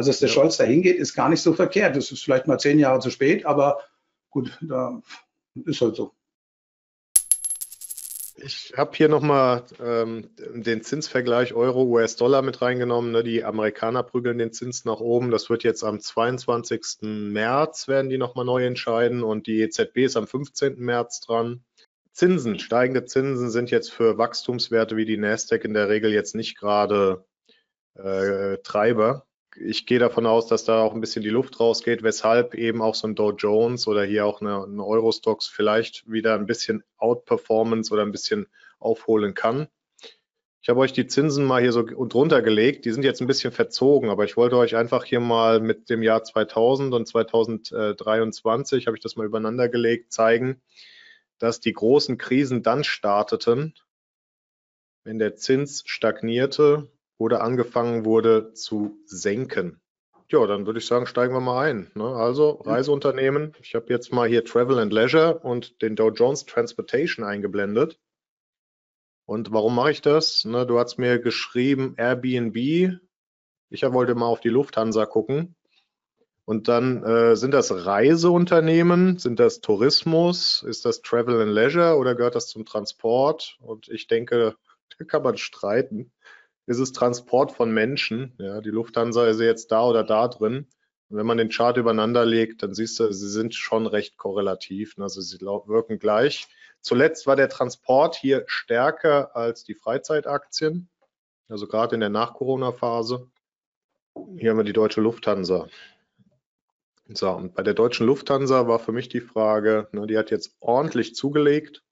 Also, dass der Scholz da hingeht, ist gar nicht so verkehrt. Das ist vielleicht mal 10 Jahre zu spät, aber gut, da ist halt so. Ich habe hier nochmal den Zinsvergleich Euro-US-Dollar mit reingenommen. Ne? Die Amerikaner prügeln den Zins nach oben. Das wird jetzt am 22. März, werden die nochmal neu entscheiden. Und die EZB ist am 15. März dran. Zinsen, steigende Zinsen sind jetzt für Wachstumswerte wie die Nasdaq in der Regel jetzt nicht gerade Treiber. Ich gehe davon aus, dass da auch ein bisschen die Luft rausgeht, weshalb eben auch so ein Dow Jones oder hier auch eine Eurostox vielleicht wieder ein bisschen Outperformance oder ein bisschen aufholen kann. Ich habe euch die Zinsen mal hier so drunter gelegt. Die sind jetzt ein bisschen verzogen, aber ich wollte euch einfach hier mal mit dem Jahr 2000 und 2023, habe ich das mal übereinander gelegt, zeigen, dass die großen Krisen dann starteten, wenn der Zins stagnierte oder angefangen wurde zu senken. Ja, dann würde ich sagen, steigen wir mal ein. Ne? Also Reiseunternehmen, ich habe jetzt mal hier Travel and Leisure und den Dow Jones Transportation eingeblendet. Und warum mache ich das? Ne, du hast mir geschrieben Airbnb. Ich wollte mal auf die Lufthansa gucken. Und dann sind das Reiseunternehmen, sind das Tourismus, ist das Travel and Leisure oder gehört das zum Transport? Und ich denke, da kann man streiten. Ist es Transport von Menschen? Ja, die Lufthansa ist jetzt da oder da drin. Und wenn man den Chart übereinander legt, dann siehst du, sie sind schon recht korrelativ. Also sie wirken gleich. Zuletzt war der Transport hier stärker als die Freizeitaktien. Also gerade in der Nach-Corona-Phase. Hier haben wir die Deutsche Lufthansa. So, und bei der Deutschen Lufthansa war für mich die Frage, ne, die hat jetzt ordentlich zugelegt.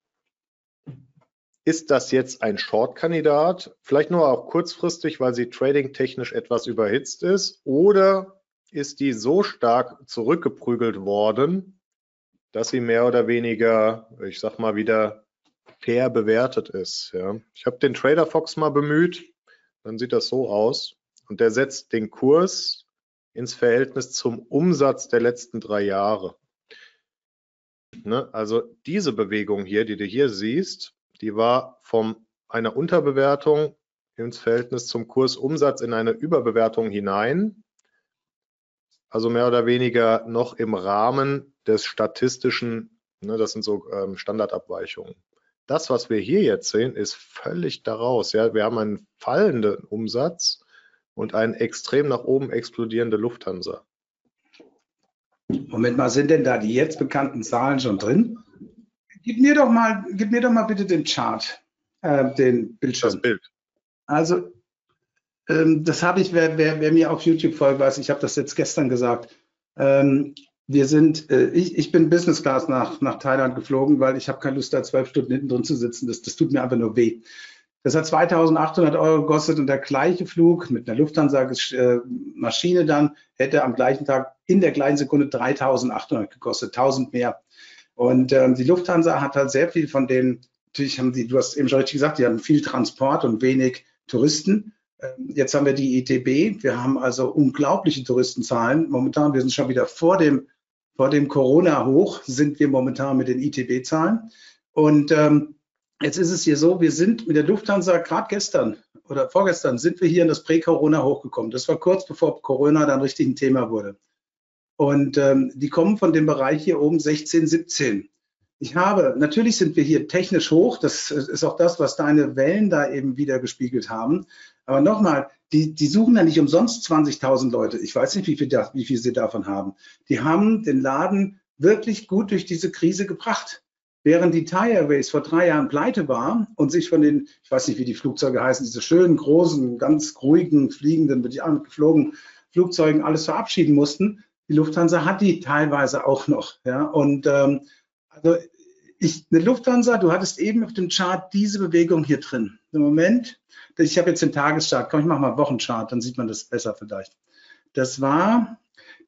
Ist das jetzt ein Short-Kandidat? Vielleicht nur auch kurzfristig, weil sie trading-technisch etwas überhitzt ist. Oder ist die so stark zurückgeprügelt worden, dass sie mehr oder weniger, ich sag mal, wieder fair bewertet ist? Ja. Ich habe den TraderFox mal bemüht. Dann sieht das so aus. Und der setzt den Kurs ins Verhältnis zum Umsatz der letzten 3 Jahre. Ne? Also diese Bewegung hier, die du hier siehst, die war von einer Unterbewertung ins Verhältnis zum Kursumsatz in eine Überbewertung hinein. Also mehr oder weniger noch im Rahmen des statistischen, ne, das sind so Standardabweichungen. Das, was wir hier jetzt sehen, ist völlig daraus. Ja? Wir haben einen fallenden Umsatz und eine extrem nach oben explodierende Lufthansa. Moment mal, sind denn da die jetzt bekannten Zahlen schon drin? Gib mir doch mal bitte den Chart, den Bildschirm. Das Bild. Also, das habe ich, wer mir auf YouTube folgt, weiß, ich habe das jetzt gestern gesagt. Ich bin Business Class nach Thailand geflogen, weil ich habe keine Lust, da 12 Stunden hinten drin zu sitzen. Das tut mir einfach nur weh. Das hat 2.800 € gekostet und der gleiche Flug mit einer Lufthansa-Maschine dann hätte am gleichen Tag in der gleichen Sekunde 3.800 € gekostet, 1.000 mehr. Und die Lufthansa hat halt sehr viel von den, natürlich haben die, du hast eben schon richtig gesagt, die haben viel Transport und wenig Touristen. Jetzt haben wir die ITB, wir haben also unglaubliche Touristenzahlen. Momentan, wir sind schon wieder vor dem Corona-Hoch, sind wir momentan mit den ITB-Zahlen. Und jetzt ist es hier so, wir sind mit der Lufthansa gerade gestern oder vorgestern sind wir hier in das Prä-Corona-Hoch gekommen. Das war kurz bevor Corona dann richtig ein Thema wurde. Und die kommen von dem Bereich hier oben 16, 17. Natürlich sind wir hier technisch hoch. Das ist auch das, was deine Wellen da eben wieder gespiegelt haben. Aber nochmal, die suchen ja nicht umsonst 20.000 Leute. Ich weiß nicht, wie viel sie davon haben. Die haben den Laden wirklich gut durch diese Krise gebracht. Während die Thai Airways vor 3 Jahren pleite war und sich von den, ich weiß nicht, wie die Flugzeuge heißen, diese schönen, großen, ganz ruhigen, fliegenden, mit den geflogenen Flugzeugen alles verabschieden mussten, die Lufthansa hat die teilweise auch noch. Ja? Und also eine Lufthansa, du hattest eben auf dem Chart diese Bewegung hier drin. Im Moment, ich habe jetzt den Tageschart, komm, ich mache mal Wochenchart, dann sieht man das besser vielleicht. Das war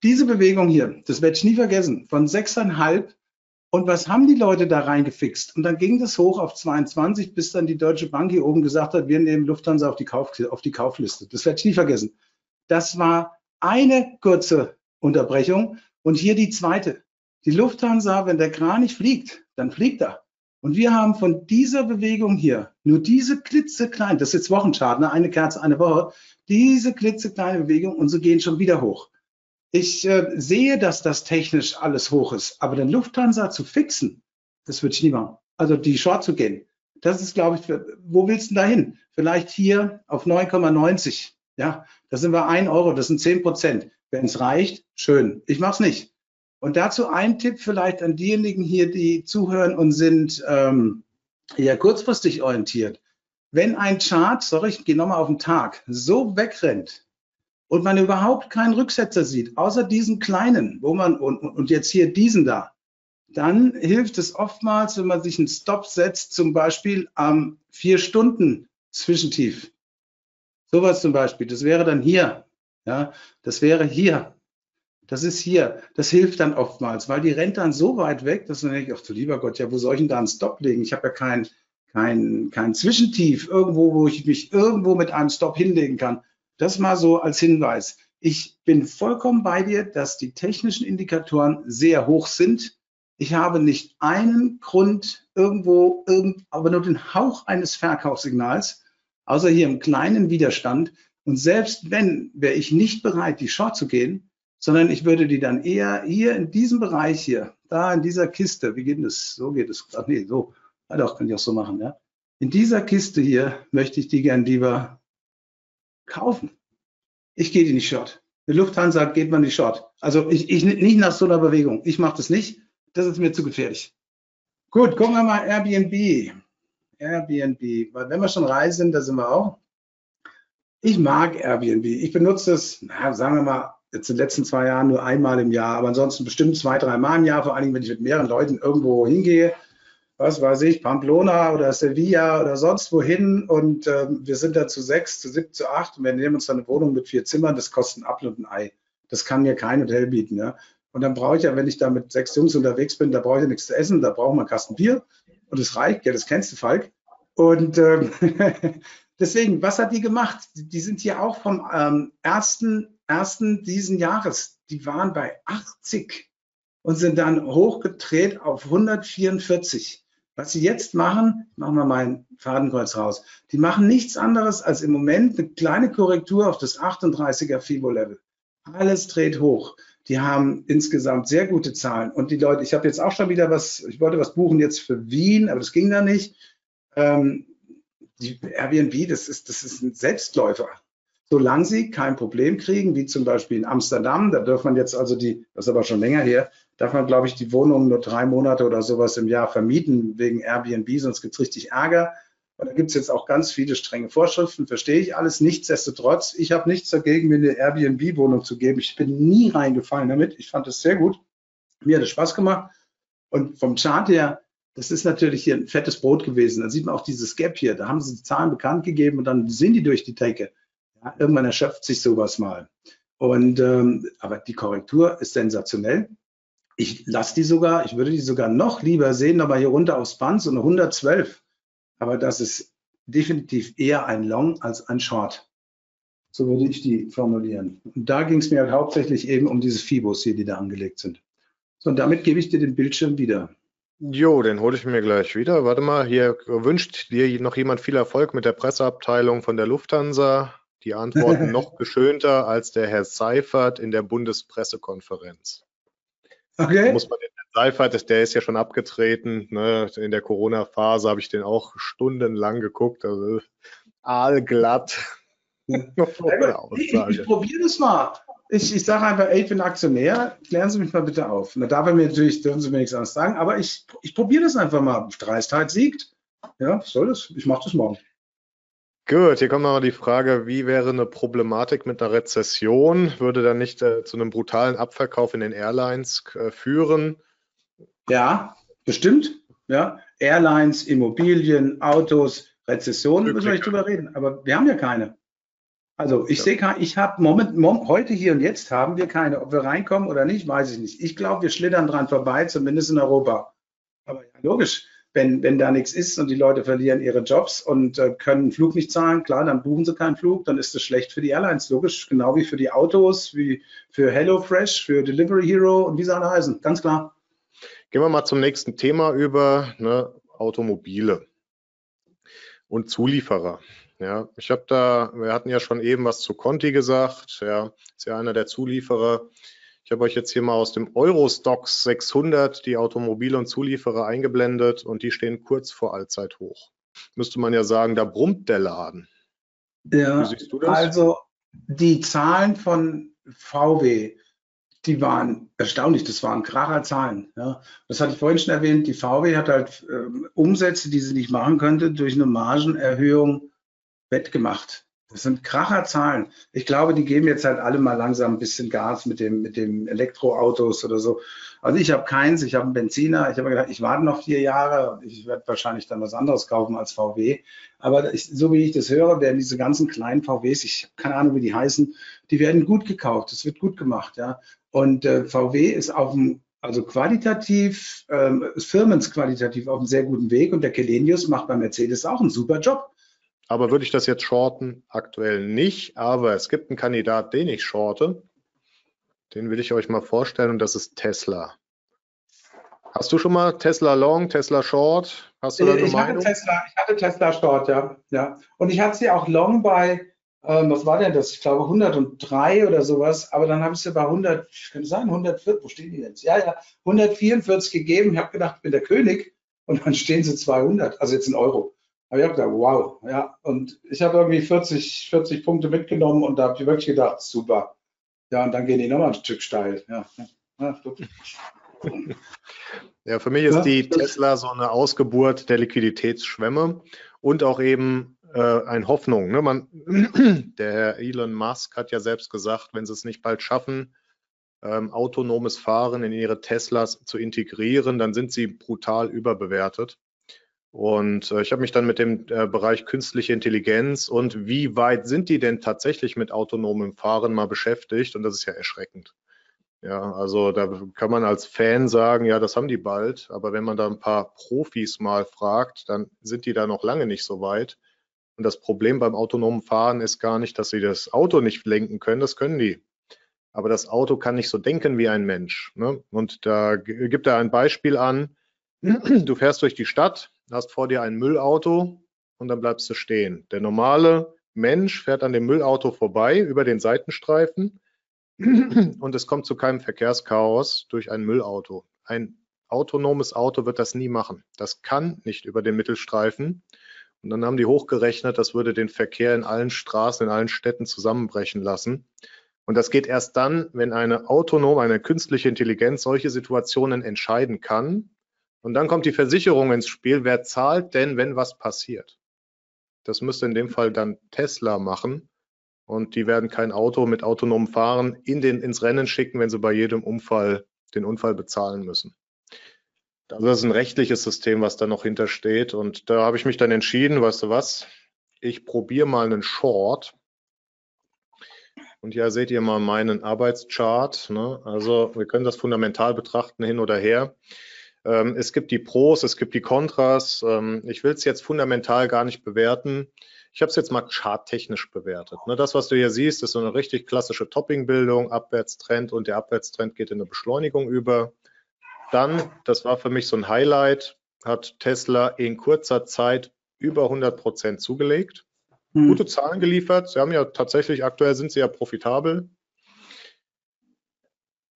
diese Bewegung hier, das werde ich nie vergessen, von 6,5. Und was haben die Leute da reingefixt? Und dann ging das hoch auf 22, bis dann die Deutsche Bank hier oben gesagt hat, wir nehmen Lufthansa auf die Kaufliste. Das werde ich nie vergessen. Das war eine kurze Unterbrechung. Und hier die zweite. Die Lufthansa, wenn der Kranich fliegt, dann fliegt er. Und wir haben von dieser Bewegung hier, nur diese klitzekleine, das ist jetzt Wochenchart, ne? Eine Kerze, eine Woche, diese klitzekleine Bewegung und so gehen schon wieder hoch. Ich sehe, dass das technisch alles hoch ist, aber den Lufthansa zu fixen, das würde ich nie machen. Also die Short zu gehen, das ist, glaube ich, wo willst du denn da hin? Vielleicht hier auf 9,90, ja, da sind wir 1 €, das sind 10%. Wenn es reicht, schön, ich mache es nicht. Und dazu ein Tipp vielleicht an diejenigen hier, die zuhören und sind ja kurzfristig orientiert. Wenn ein Chart, sorry, ich gehe nochmal auf den Tag, so wegrennt und man überhaupt keinen Rücksetzer sieht, außer diesen kleinen, wo man und jetzt hier diesen da, dann hilft es oftmals, wenn man sich einen Stop setzt, zum Beispiel am 4-Stunden-Zwischentief. Sowas zum Beispiel, das wäre dann hier, ja, das wäre hier. Das ist hier, das hilft dann oftmals, weil die rennt dann so weit weg, dass man denkt, ach du lieber Gott, ja, wo soll ich denn da einen Stop legen? Ich habe ja kein Zwischentief irgendwo, wo ich mich irgendwo mit einem Stop hinlegen kann. Das mal so als Hinweis. Ich bin vollkommen bei dir, dass die technischen Indikatoren sehr hoch sind. Ich habe nicht einen Grund irgendwo, aber nur den Hauch eines Verkaufssignals, außer hier im kleinen Widerstand. Und selbst wenn, wäre ich nicht bereit, die Short zu gehen, sondern ich würde die dann eher hier in diesem Bereich hier, da in dieser Kiste, wie geht denn das? So geht es, ach nee, so, ja doch, kann ich auch so machen, ja. In dieser Kiste hier möchte ich die gern lieber kaufen. Ich gehe die nicht short. Mit Lufthansa geht man nicht short. Also ich nicht nach so einer Bewegung. Ich mache das nicht, das ist mir zu gefährlich. Gut, gucken wir mal Airbnb. Airbnb, weil wenn wir schon reisen, da sind wir auch. Ich mag Airbnb. Ich benutze das, na, sagen wir mal, jetzt in den letzten 2 Jahren nur einmal im Jahr, aber ansonsten bestimmt 2, 3 Mal im Jahr, vor allem wenn ich mit mehreren Leuten irgendwo hingehe, was weiß ich, Pamplona oder Sevilla oder sonst wohin und wir sind da zu 6, zu 7, zu 8 und wir nehmen uns dann eine Wohnung mit 4 Zimmern, das kostet ein Apfel und ein Ei. Das kann mir kein Hotel bieten. Ja? Und dann brauche ich ja, wenn ich da mit 6 Jungs unterwegs bin, da brauche ich ja nichts zu essen, da brauche ich mal einen Kasten Bier und es reicht, ja, das kennst du, Falk. Und deswegen, was hat die gemacht? Die sind hier auch vom ersten diesen Jahres, die waren bei 80 und sind dann hochgedreht auf 144. Was sie jetzt machen, machen wir mein Fadenkreuz raus, die machen nichts anderes als im Moment eine kleine Korrektur auf das 38er FIBO-Level. Alles dreht hoch. Die haben insgesamt sehr gute Zahlen. Und die Leute, ich habe jetzt auch schon wieder was, ich wollte was buchen jetzt für Wien, aber das ging da nicht. Die Airbnb, das ist ein Selbstläufer. Solange sie kein Problem kriegen, wie zum Beispiel in Amsterdam, da darf man jetzt also die, das ist aber schon länger her, darf man, glaube ich, die Wohnungen nur 3 Monate oder sowas im Jahr vermieten wegen Airbnb, sonst gibt es richtig Ärger. Und da gibt es jetzt auch ganz viele strenge Vorschriften, verstehe ich alles. Nichtsdestotrotz, ich habe nichts dagegen, mir eine Airbnb-Wohnung zu geben. Ich bin nie reingefallen damit. Ich fand das sehr gut. Mir hat es Spaß gemacht. Und vom Chart her, das ist natürlich hier ein fettes Brot gewesen. Da sieht man auch dieses Gap hier. Da haben sie die Zahlen bekannt gegeben und dann sind die durch die Decke. Ja, irgendwann erschöpft sich sowas mal. Und, aber die Korrektur ist sensationell. Ich lasse die sogar, ich würde die sogar noch lieber sehen, aber hier runter aufs Band, so eine 112. Aber das ist definitiv eher ein Long als ein Short. So würde ich die formulieren. Und da ging es mir halt hauptsächlich eben um diese Fibos hier, die da angelegt sind. So, und damit gebe ich dir den Bildschirm wieder. Jo, den hole ich mir gleich wieder. Warte mal, hier wünscht dir noch jemand viel Erfolg mit der Presseabteilung von der Lufthansa. Die Antworten noch geschönter als der Herr Seifert in der Bundespressekonferenz. Okay. Da muss man den Herrn Seifert, der ist ja schon abgetreten, ne? In der Corona-Phase habe ich den auch stundenlang geguckt, also aalglatt. Ich probiere das mal. Ich sage einfach, ey, ich bin Aktionär, klären Sie mich mal bitte auf. Na, da dürfen Sie mir nichts anderes sagen, aber ich probiere das einfach mal. Dreistheit siegt. Ja, was soll das? Ich mache das morgen. Gut, hier kommt nochmal die Frage, wie wäre eine Problematik mit einer Rezession? Würde dann nicht zu einem brutalen Abverkauf in den Airlines führen? Ja, bestimmt. Ja. Airlines, Immobilien, Autos, Rezessionen, müssen wir nicht drüber reden. Aber wir haben ja keine. Also ich sehe keine, ich habe heute, hier und jetzt haben wir keine. Ob wir reinkommen oder nicht, weiß ich nicht. Ich glaube, wir schlittern dran vorbei, zumindest in Europa. Aber ja, logisch. Wenn da nichts ist und die Leute verlieren ihre Jobs und können einen Flug nicht zahlen, klar, dann buchen sie keinen Flug, dann ist das schlecht für die Airlines, logisch, genau wie für die Autos, wie für HelloFresh, für Delivery Hero und wie sie alle heißen, ganz klar. Gehen wir mal zum nächsten Thema über, ne? Automobile und Zulieferer. Ja, wir hatten ja schon eben was zu Conti gesagt, ja, ist ja einer der Zulieferer. Ich habe euch jetzt hier mal aus dem Eurostox 600 die Automobile und Zulieferer eingeblendet und die stehen kurz vor Allzeithoch. Müsste man ja sagen, da brummt der Laden. Ja, wie siehst du das? Also die Zahlen von VW, die waren erstaunlich, das waren kracher Zahlen. Ja. Das hatte ich vorhin schon erwähnt, die VW hat halt Umsätze, die sie nicht machen könnte, durch eine Margenerhöhung wettgemacht. Das sind kracher Zahlen. Ich glaube, die geben jetzt halt alle mal langsam ein bisschen Gas mit dem Elektroautos oder so. Also ich habe keins, ich habe einen Benziner. Ich habe gedacht, ich warte noch 4 Jahre. Ich werde wahrscheinlich dann was anderes kaufen als VW. Aber so wie ich das höre, werden diese ganzen kleinen VWs, ich habe keine Ahnung, wie die heißen, die werden gut gekauft. Das wird gut gemacht, ja. Und VW ist auf dem, also qualitativ, firmensqualitativ auf einem sehr guten Weg. Und der Källenius macht bei Mercedes auch einen super Job. Aber würde ich das jetzt shorten? Aktuell nicht. Aber es gibt einen Kandidat, den ich shorte. Den will ich euch mal vorstellen und das ist Tesla. Hast du schon mal Tesla Long, Tesla Short? Hast du da eine Meinung? Ich hatte Tesla Short, ja. Ja. Und ich hatte sie auch Long bei, was war denn das? Ich glaube 103 oder sowas. Aber dann habe ich sie bei 100, könnte sein, 140, wo stehen die jetzt? Ja, 144 gegeben. Ich habe gedacht, ich bin der König. Und dann stehen sie 200, also jetzt in Euro. Aber ich habe gedacht, wow, ja. Und ich habe irgendwie 40 Punkte mitgenommen und da habe ich wirklich gedacht, super. Ja, und dann gehen die nochmal ein Stück steil. Ja, ja, für mich ist die Tesla so eine Ausgeburt der Liquiditätsschwämme und auch eben eine Hoffnung. Ne? Der Herr Elon Musk hat ja selbst gesagt, wenn sie es nicht bald schaffen, autonomes Fahren in ihre Teslas zu integrieren, dann sind sie brutal überbewertet. Und ich habe mich dann mit dem Bereich künstliche Intelligenz und wie weit sind die denn tatsächlich mit autonomem Fahren mal beschäftigt? Und das ist ja erschreckend. Ja, also da kann man als Fan sagen, ja, das haben die bald. Aber wenn man da ein paar Profis mal fragt, dann sind die da noch lange nicht so weit. Und das Problem beim autonomen Fahren ist gar nicht, dass sie das Auto nicht lenken können. Das können die. Aber das Auto kann nicht so denken wie ein Mensch. Ne? Und da gibt er ein Beispiel an. Du fährst durch die Stadt, hast vor dir ein Müllauto und dann bleibst du stehen. Der normale Mensch fährt an dem Müllauto vorbei über den Seitenstreifen und es kommt zu keinem Verkehrschaos durch ein Müllauto. Ein autonomes Auto wird das nie machen. Das kann nicht über den Mittelstreifen. Und dann haben die hochgerechnet, das würde den Verkehr in allen Straßen, in allen Städten zusammenbrechen lassen. Und das geht erst dann, wenn eine künstliche Intelligenz solche Situationen entscheiden kann. Und dann kommt die Versicherung ins Spiel. Wer zahlt denn, wenn was passiert? Das müsste in dem Fall dann Tesla machen. Und die werden kein Auto mit autonomem Fahren ins Rennen schicken, wenn sie bei jedem Unfall den Unfall bezahlen müssen. Also das ist ein rechtliches System, was da noch hintersteht. Und da habe ich mich dann entschieden, weißt du was, ich probiere mal einen Short. Und ja, seht ihr mal meinen Arbeitschart. Ne? Also wir können das fundamental betrachten, hin oder her. Es gibt die Pros, es gibt die Kontras. Ich will es jetzt fundamental gar nicht bewerten. Ich habe es jetzt mal charttechnisch bewertet. Das, was du hier siehst, ist so eine richtig klassische Toppingbildung, Abwärtstrend und der Abwärtstrend geht in eine Beschleunigung über. Dann, das war für mich so ein Highlight, hat Tesla in kurzer Zeit über 100% zugelegt. Gute Zahlen geliefert. Sie haben ja tatsächlich, aktuell sind sie ja profitabel.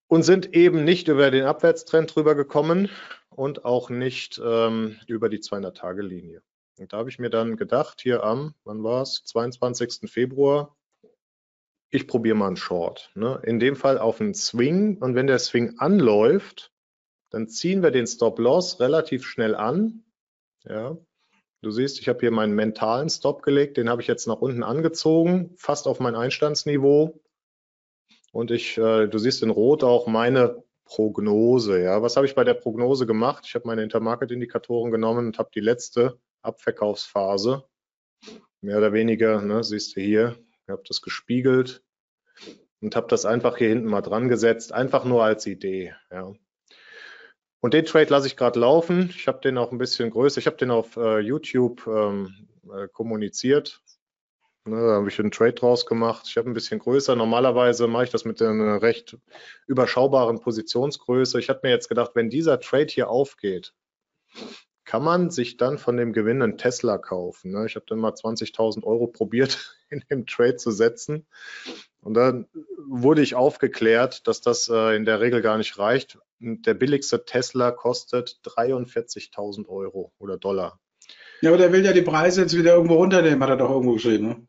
Und sind eben nicht über den Abwärtstrend drüber gekommen und auch nicht über die 200-Tage-Linie. Und da habe ich mir dann gedacht, hier am, wann war es, 22. Februar, ich probiere mal einen Short. Ne? In dem Fall auf einen Swing. Und wenn der Swing anläuft, dann ziehen wir den Stop-Loss relativ schnell an. Ja. Du siehst, ich habe hier meinen mentalen Stop gelegt. Den habe ich jetzt nach unten angezogen, fast auf mein Einstandsniveau. Und du siehst in Rot auch meine Prognose. Ja, was habe ich bei der Prognose gemacht? Ich habe meine Intermarket-Indikatoren genommen und habe die letzte Abverkaufsphase, mehr oder weniger, ne, siehst du hier, ich habe das gespiegelt und habe das einfach hier hinten mal dran gesetzt, einfach nur als Idee. Ja. Und den Trade lasse ich gerade laufen. Ich habe den auch ein bisschen größer. Ich habe den auf YouTube kommuniziert. Da habe ich einen Trade draus gemacht. Ich habe ein bisschen größer. Normalerweise mache ich das mit einer recht überschaubaren Positionsgröße. Ich habe mir jetzt gedacht, wenn dieser Trade hier aufgeht, kann man sich dann von dem Gewinn einen Tesla kaufen. Ne? Ich habe dann mal 20.000 Euro probiert, in dem Trade zu setzen. Und dann wurde ich aufgeklärt, dass das in der Regel gar nicht reicht. Der billigste Tesla kostet 43.000 Euro oder $. Ja, aber der will ja die Preise jetzt wieder irgendwo runternehmen, hat er doch irgendwo geschrieben, ne?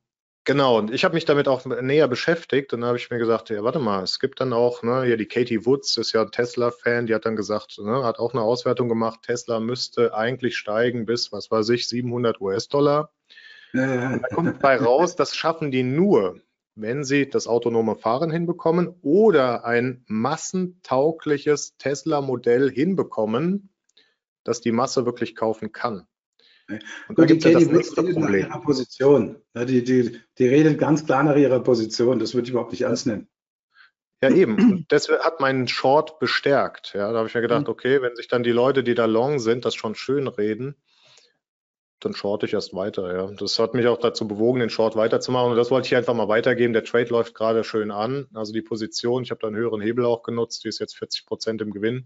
Genau, und ich habe mich damit auch näher beschäftigt und dann habe ich mir gesagt, ja, warte mal, es gibt dann auch, ne, hier die Katy Woods ist ja ein Tesla-Fan, die hat dann gesagt, ne, hat auch eine Auswertung gemacht, Tesla müsste eigentlich steigen bis, was weiß ich, $700. Ja. Und da kommt bei raus, das schaffen die nur, wenn sie das autonome Fahren hinbekommen oder ein massentaugliches Tesla-Modell hinbekommen, das die Masse wirklich kaufen kann. Und da gibt es das nächste Problem. Ihrer Position. Die redet ganz klar nach ihrer Position. Das würde ich überhaupt nicht ernst nehmen. Ja, eben. Das hat meinen Short bestärkt. Ja, da habe ich mir gedacht, okay, wenn sich dann die Leute, die da long sind, das schon schön reden, dann shorte ich erst weiter. Ja. Das hat mich auch dazu bewogen, den Short weiterzumachen. Und das wollte ich einfach mal weitergeben. Der Trade läuft gerade schön an. Also die Position, ich habe da einen höheren Hebel auch genutzt. Die ist jetzt 40% im Gewinn.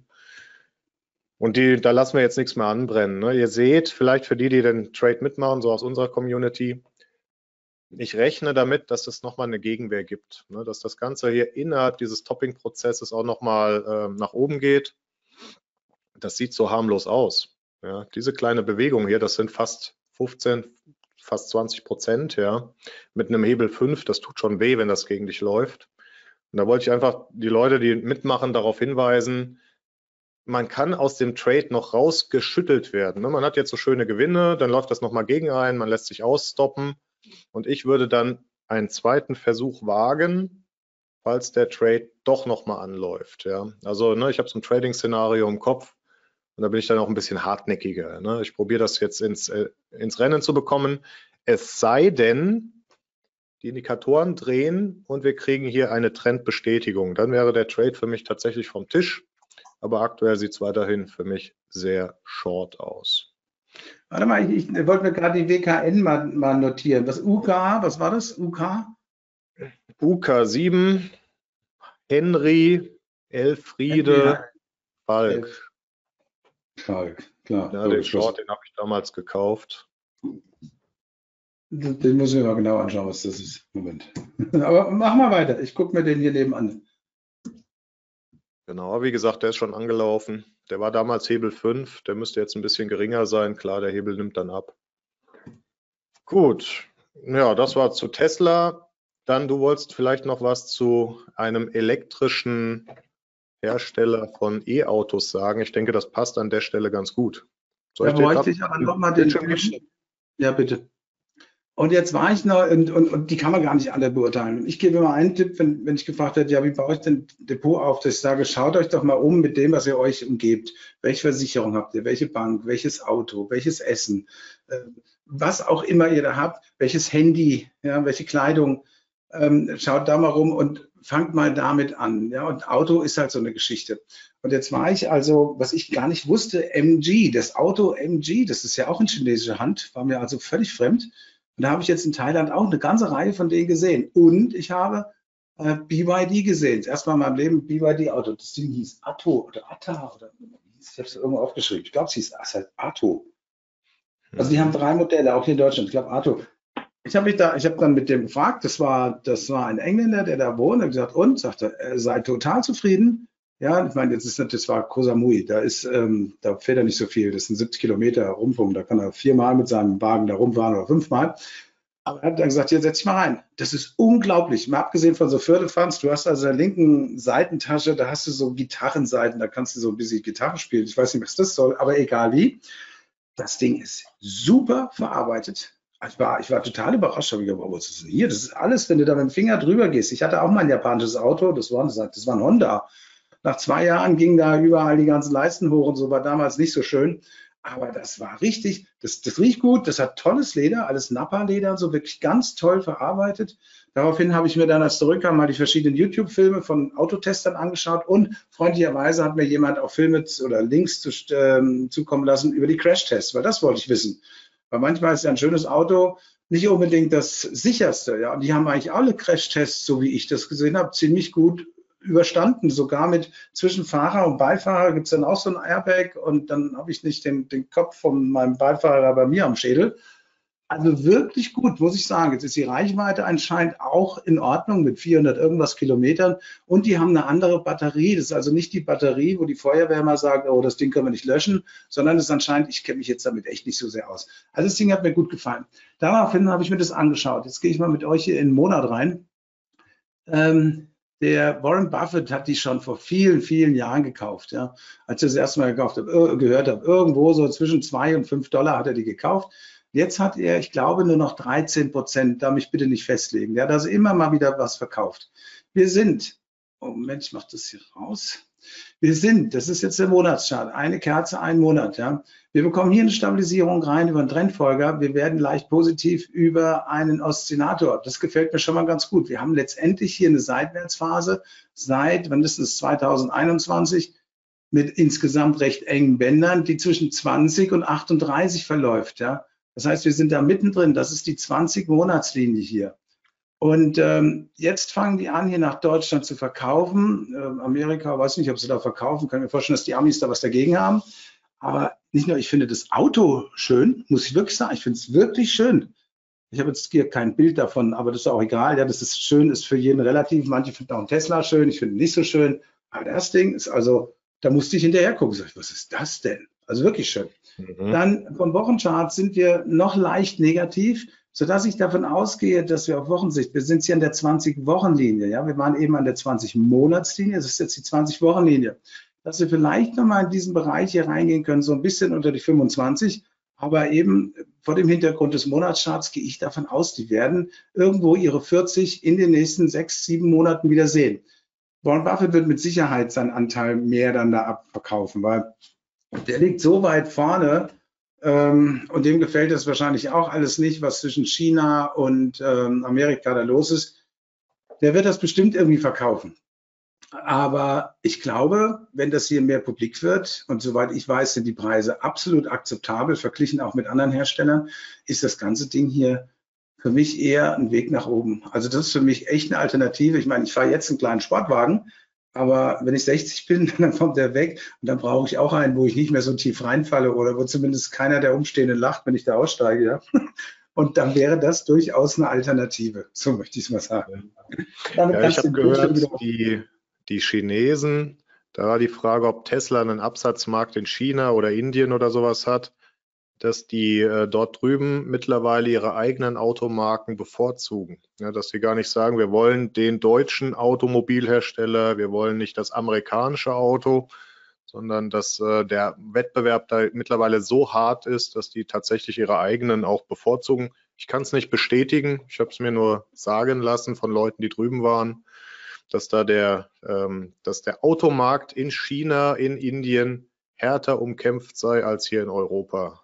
Und da lassen wir jetzt nichts mehr anbrennen. Ne? Ihr seht, vielleicht für die, die den Trade mitmachen, so aus unserer Community, ich rechne damit, dass es nochmal eine Gegenwehr gibt. Ne? Dass das Ganze hier innerhalb dieses Topping-Prozesses auch nochmal nach oben geht. Das sieht so harmlos aus. Ja? Diese kleine Bewegung hier, das sind fast 15, fast 20%. Ja? Mit einem Hebel 5, das tut schon weh, wenn das gegen dich läuft. Und da wollte ich einfach die Leute, die mitmachen, darauf hinweisen, man kann aus dem Trade noch rausgeschüttelt werden. Man hat jetzt so schöne Gewinne, dann läuft das nochmal gegen einen, man lässt sich ausstoppen und ich würde dann einen zweiten Versuch wagen, falls der Trade doch nochmal anläuft. Also ich habe so ein Trading-Szenario im Kopf und da bin ich dann auch ein bisschen hartnäckiger. Ich probiere das jetzt ins Rennen zu bekommen, es sei denn, die Indikatoren drehen und wir kriegen hier eine Trendbestätigung. Dann wäre der Trade für mich tatsächlich vom Tisch. Aber aktuell sieht es weiterhin für mich sehr short aus. Warte mal, ich wollte mir gerade die WKN mal notieren. Das UK, was war das? UK 7, Henry, Elfriede, Falk. Falk, klar. Ja, den Short, den habe ich damals gekauft. Den muss ich mir mal genau anschauen, was das ist. Moment. Aber mach mal weiter. Ich gucke mir den hier nebenan. Genau, wie gesagt, der ist schon angelaufen. Der war damals Hebel 5, der müsste jetzt ein bisschen geringer sein. Klar, der Hebel nimmt dann ab. Gut, ja, das war zu Tesla. Dann, du wolltest vielleicht noch was zu einem elektrischen Hersteller von E-Autos sagen. Ich denke, das passt an der Stelle ganz gut. Soll ich aber nochmal den Bildschirm? Ja, bitte. Und jetzt war ich noch, und die kann man gar nicht alle beurteilen. Ich gebe mal einen Tipp, wenn ich gefragt hätte, ja, wie baue ich denn Depot auf, dass ich sage, schaut euch doch mal um mit dem, was ihr euch umgebt. Welche Versicherung habt ihr, welche Bank, welches Auto, welches Essen, was auch immer ihr da habt, welches Handy, ja, welche Kleidung. Schaut da mal rum und fangt mal damit an. Ja, und Auto ist halt so eine Geschichte. Und jetzt war ich also, was ich gar nicht wusste, MG, das Auto MG, das ist ja auch in chinesischer Hand, war mir also völlig fremd. Und da habe ich jetzt in Thailand auch eine ganze Reihe von denen gesehen. Und ich habe BYD gesehen. Das erste Mal in meinem Leben BYD-Auto. Das Ding hieß Atto oder Atta. Oder, ich habe es irgendwo aufgeschrieben. Ich glaube, es hieß Atto. Also die haben 3 Modelle, auch hier in Deutschland. Ich glaube, Atto. Ich habe dann mit dem gefragt. Das war ein Engländer, der da wohnt. Ich habe gesagt, und? Sagte, er sei total zufrieden. Ja, ich meine, jetzt ist natürlich, das war Koh Samui. Da fährt er nicht so viel. Das sind 70 Kilometer Rumfunk. Da kann er 4-mal mit seinem Wagen da rumfahren oder 5-mal. Aber er hat dann gesagt, hier, setz dich mal rein. Das ist unglaublich. Mal abgesehen von so Viertelfans, du hast also in der linken Seitentasche, da hast du so Gitarrenseiten, da kannst du so ein bisschen Gitarre spielen. Ich weiß nicht, was das soll, aber egal wie. Das Ding ist super verarbeitet. Ich war total überrascht, habe ich gedacht, was ist denn hier? Das ist alles, wenn du da mit dem Finger drüber gehst. Ich hatte auch mal ein japanisches Auto, das war ein Honda. Nach 2 Jahren ging da überall die ganzen Leisten hoch und so, war damals nicht so schön. Aber das war richtig, das riecht gut, das hat tolles Leder, alles Nappa-Leder, so wirklich ganz toll verarbeitet. Daraufhin habe ich mir dann, als ich zurückkam, mal die verschiedenen YouTube-Filme von Autotestern angeschaut und freundlicherweise hat mir jemand auch Filme oder Links zukommen lassen über die Crash-Tests, weil das wollte ich wissen. Weil manchmal ist ja ein schönes Auto nicht unbedingt das sicherste. Ja? Und die haben eigentlich alle Crash-Tests, so wie ich das gesehen habe, ziemlich gut überstanden, sogar mit zwischen Fahrer und Beifahrer gibt es dann auch so ein Airbag und dann habe ich nicht den Kopf von meinem Beifahrer bei mir am Schädel. Also wirklich gut, muss ich sagen. Jetzt ist die Reichweite anscheinend auch in Ordnung mit 400 irgendwas Kilometern und die haben eine andere Batterie. Das ist also nicht die Batterie, wo die Feuerwehr mal sagt, oh, das Ding können wir nicht löschen, sondern es ist anscheinend, ich kenne mich jetzt damit echt nicht so sehr aus. Also das Ding hat mir gut gefallen. Daraufhin habe ich mir das angeschaut. Jetzt gehe ich mal mit euch hier in den Monat rein. Der Warren Buffett hat die schon vor vielen, vielen Jahren gekauft. Ja. Als ich das erste Mal gehört habe, irgendwo so zwischen $2 und $5 hat er die gekauft. Jetzt hat er, ich glaube, nur noch 13%, da mich bitte nicht festlegen. Der hat also immer mal wieder was verkauft. Wir sind, Moment, ich mache das hier raus. Wir sind, das ist jetzt der Monatschart, eine Kerze, ein Monat. Ja. Wir bekommen hier eine Stabilisierung rein über einen Trendfolger. Wir werden leicht positiv über einen Oszinator. Das gefällt mir schon mal ganz gut. Wir haben letztendlich hier eine Seitwärtsphase seit, mindestens 2021, mit insgesamt recht engen Bändern, die zwischen 20 und 38 verläuft. Ja. Das heißt, wir sind da mittendrin. Das ist die 20-Monatslinie hier. Und jetzt fangen die an, hier nach Deutschland zu verkaufen. Amerika, weiß nicht, ob sie da verkaufen. Kann mir vorstellen, dass die Amis da was dagegen haben. Aber nicht nur, ich finde das Auto schön, muss ich wirklich sagen. Ich finde es wirklich schön. Ich habe jetzt hier kein Bild davon, aber das ist auch egal. Ja, das ist schön, ist für jeden relativ. Manche finden auch einen Tesla schön, ich finde ihn nicht so schön. Aber das Ding ist also, da musste ich hinterher gucken. Sag ich, was ist das denn? Also wirklich schön. Mhm. Dann vom Wochenchart sind wir noch leicht negativ, sodass ich davon ausgehe, dass wir auf Wochensicht, wir sind hier an der 20-Wochen-Linie, ja, wir waren eben an der 20-Monats-Linie, das ist jetzt die 20-Wochen-Linie, dass wir vielleicht nochmal in diesen Bereich hier reingehen können, so ein bisschen unter die 25, aber eben vor dem Hintergrund des Monatscharts gehe ich davon aus, die werden irgendwo ihre 40 in den nächsten 6, 7 Monaten wieder sehen. Warren Buffett wird mit Sicherheit seinen Anteil mehr dann da abverkaufen, weil der liegt so weit vorne und dem gefällt das wahrscheinlich auch alles nicht, was zwischen China und Amerika da los ist. Der wird das bestimmt irgendwie verkaufen. Aber ich glaube, wenn das hier mehr publik wird und soweit ich weiß, sind die Preise absolut akzeptabel, verglichen auch mit anderen Herstellern, ist das ganze Ding hier für mich eher ein Weg nach oben. Also das ist für mich echt eine Alternative. Ich meine, ich fahre jetzt einen kleinen Sportwagen, aber wenn ich 60 bin, dann kommt der weg und dann brauche ich auch einen, wo ich nicht mehr so tief reinfalle oder wo zumindest keiner der Umstehenden lacht, wenn ich da aussteige. Ja? Und dann wäre das durchaus eine Alternative, so möchte ich es mal sagen. Ja, ich habe gehört, die Chinesen, da war die Frage, ob Tesla einen Absatzmarkt in China oder Indien oder sowas hat, dass die dort drüben mittlerweile ihre eigenen Automarken bevorzugen. Ja, dass sie gar nicht sagen, wir wollen den deutschen Automobilhersteller, wir wollen nicht das amerikanische Auto, sondern dass der Wettbewerb da mittlerweile so hart ist, dass die tatsächlich ihre eigenen auch bevorzugen. Ich kann es nicht bestätigen, ich habe es mir nur sagen lassen von Leuten, die drüben waren, dass da der Automarkt in China, in Indien härter umkämpft sei als hier in Europa.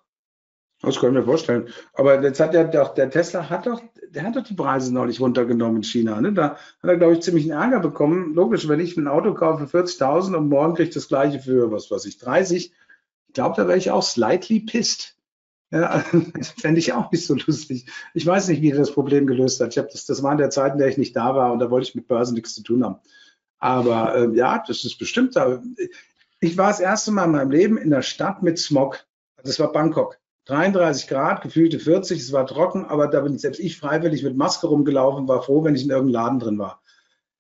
Das kann ich mir vorstellen. Aber jetzt hat ja doch, der Tesla hat doch die Preise neulich runtergenommen in China. Ne? Da hat er, glaube ich, ziemlich einen Ärger bekommen. Logisch, wenn ich ein Auto kaufe für 40.000 und morgen kriege ich das gleiche für, was weiß ich, 30, ich glaube, da wäre ich auch slightly pissed. Ja, also, das fände ich auch nicht so lustig. Ich weiß nicht, wie er das Problem gelöst hat. Das war in der Zeit, in der ich nicht da war und da wollte ich mit Börsen nichts zu tun haben. Aber ja, das ist bestimmt da. Ich war das erste Mal in meinem Leben in der Stadt mit Smog. Das war Bangkok. 33 Grad, gefühlte 40, es war trocken, aber da bin selbst ich freiwillig mit Maske rumgelaufen, war froh, wenn ich in irgendeinem Laden drin war.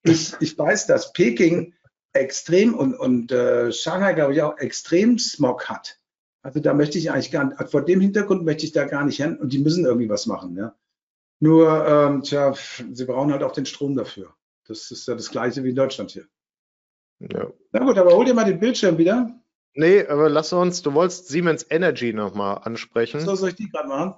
Ich weiß, dass Peking extrem und Shanghai, glaube ich, auch extrem Smog hat. Also da möchte ich eigentlich gar nicht, vor dem Hintergrund möchte ich da gar nicht hin und die müssen irgendwie was machen. Ja. Nur, tja, sie brauchen halt auch den Strom dafür. Das ist ja das Gleiche wie in Deutschland hier. Ja. Na gut, aber hol dir mal den Bildschirm wieder. Nee, aber lass uns, du wolltest Siemens Energy nochmal ansprechen. So, soll ich die gerade machen?